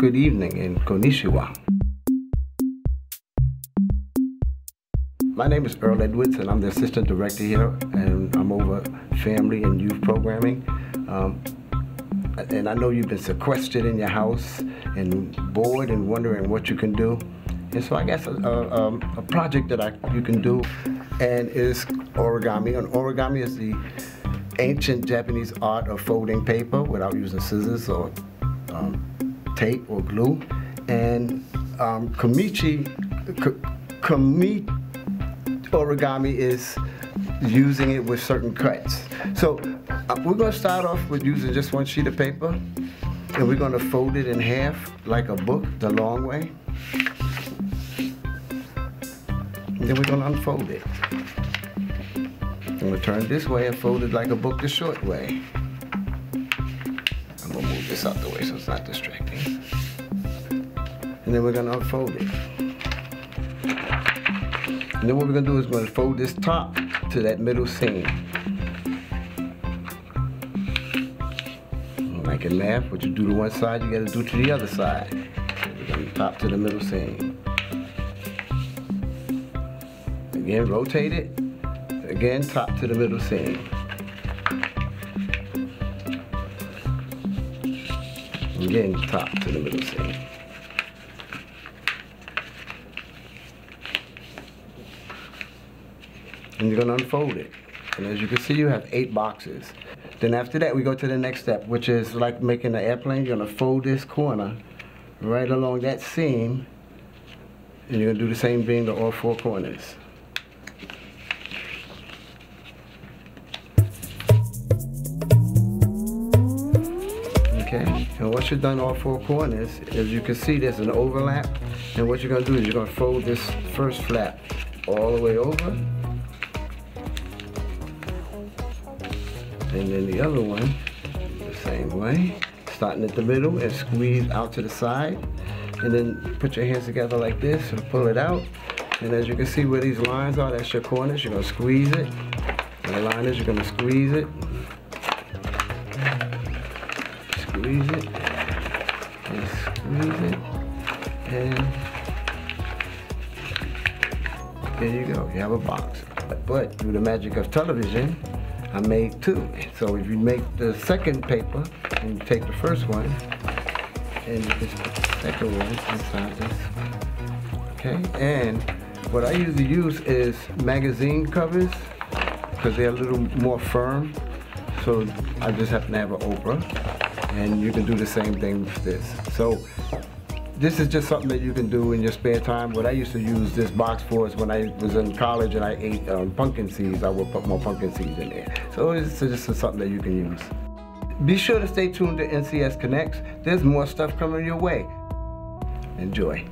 Good evening and konnichiwa. My name is Earl Edwards and I'm the assistant director here, and I'm over family and youth programming. And I know you've been sequestered in your house and bored and wondering what you can do. And so I guess a project that you can do and is origami. And origami is the ancient Japanese art of folding paper without using scissors or tape or glue. And kamichi origami is using it with certain cuts. So we're going to start off with using just one sheet of paper, and we're going to fold it in half like a book, the long way. And then we're going to unfold it. I'm going to turn this way and fold it like a book the short way. I'm going to move this out the way so it's not distracting. And then we're going to unfold it. And then what we're going to do is we're going to fold this top to that middle seam. Like in math, what you do to one side, you got to do to the other side. We're going to top to the middle seam. Again, rotate it. Again, top to the middle seam. Again, top to the middle seam. And you're going to unfold it. And as you can see, you have 8 boxes. Then after that, we go to the next step, which is like making an airplane. You're going to fold this corner right along that seam, and you're going to do the same thing to all 4 corners. Okay, and once you've done all 4 corners, as you can see, there's an overlap. And what you're going to do is you're going to fold this first flap all the way over, and then the other one the same way, starting at the middle and squeeze out to the side, and then put your hands together like this and pull it out. And as you can see where these lines are, that's your corners. You're going to squeeze it. And the line is, you're going to squeeze it, squeeze it, and squeeze it, and there you go, you have a box. But through the magic of television, I made 2. So if you make the second paper, and you take the first one, and you just put the second one inside this one. Okay, and what I usually use is magazine covers, because they're a little more firm. So I just happen to have an Oprah, and you can do the same thing with this. So this is just something that you can do in your spare time. What I used to use this box for is when I was in college and I ate pumpkin seeds, I would put more pumpkin seeds in there. So it's just something that you can use. Be sure to stay tuned to NCS Connects. There's more stuff coming your way. Enjoy.